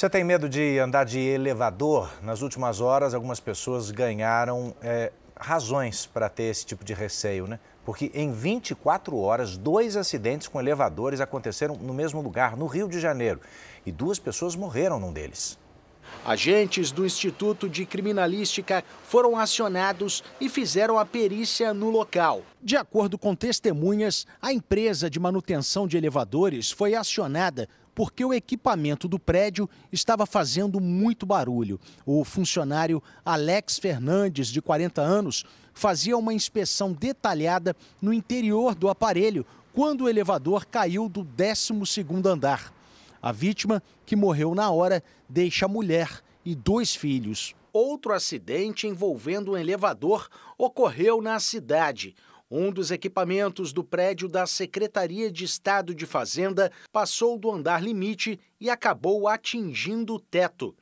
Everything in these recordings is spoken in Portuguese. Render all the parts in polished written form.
Você tem medo de andar de elevador? Nas últimas horas, algumas pessoas ganharam razões para ter esse tipo de receio, né? Porque em 24 horas, 2 acidentes com elevadores aconteceram no mesmo lugar, no Rio de Janeiro. E 2 pessoas morreram num deles. Agentes do Instituto de Criminalística foram acionados e fizeram a perícia no local. De acordo com testemunhas, a empresa de manutenção de elevadores foi acionada porque o equipamento do prédio estava fazendo muito barulho. O funcionário Alex Fernandes, de 40 anos, fazia uma inspeção detalhada no interior do aparelho quando o elevador caiu do 12º andar. A vítima, que morreu na hora, deixa a mulher e 2 filhos. Outro acidente envolvendo um elevador ocorreu na cidade. Um dos equipamentos do prédio da Secretaria de Estado de Fazenda passou do andar limite e acabou atingindo o teto.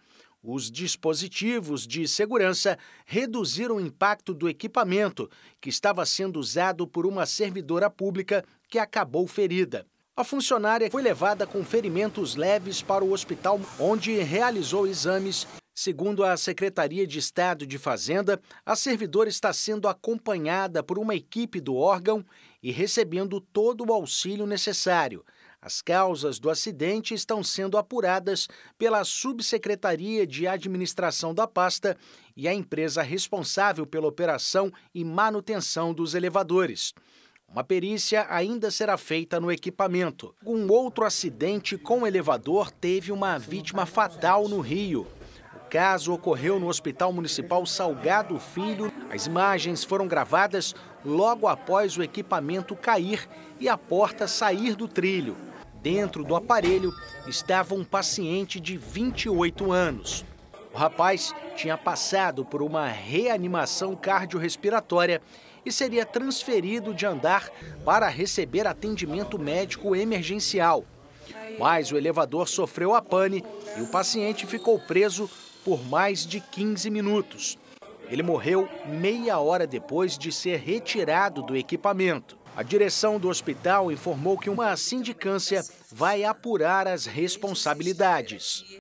Os dispositivos de segurança reduziram o impacto do equipamento, que estava sendo usado por uma servidora pública que acabou ferida. A funcionária foi levada com ferimentos leves para o hospital, onde realizou exames. Segundo a Secretaria de Estado de Fazenda, a servidora está sendo acompanhada por uma equipe do órgão e recebendo todo o auxílio necessário. As causas do acidente estão sendo apuradas pela Subsecretaria de Administração da Pasta e a empresa responsável pela operação e manutenção dos elevadores. Uma perícia ainda será feita no equipamento. Um outro acidente com elevador teve uma vítima fatal no Rio. O caso ocorreu no Hospital Municipal Salgado Filho. As imagens foram gravadas logo após o equipamento cair e a porta sair do trilho. Dentro do aparelho estava um paciente de 28 anos. O rapaz tinha passado por uma reanimação cardiorrespiratória e seria transferido de andar para receber atendimento médico emergencial. Mas o elevador sofreu a pane e o paciente ficou preso por mais de 15 minutos. Ele morreu meia hora depois de ser retirado do equipamento. A direção do hospital informou que uma sindicância vai apurar as responsabilidades.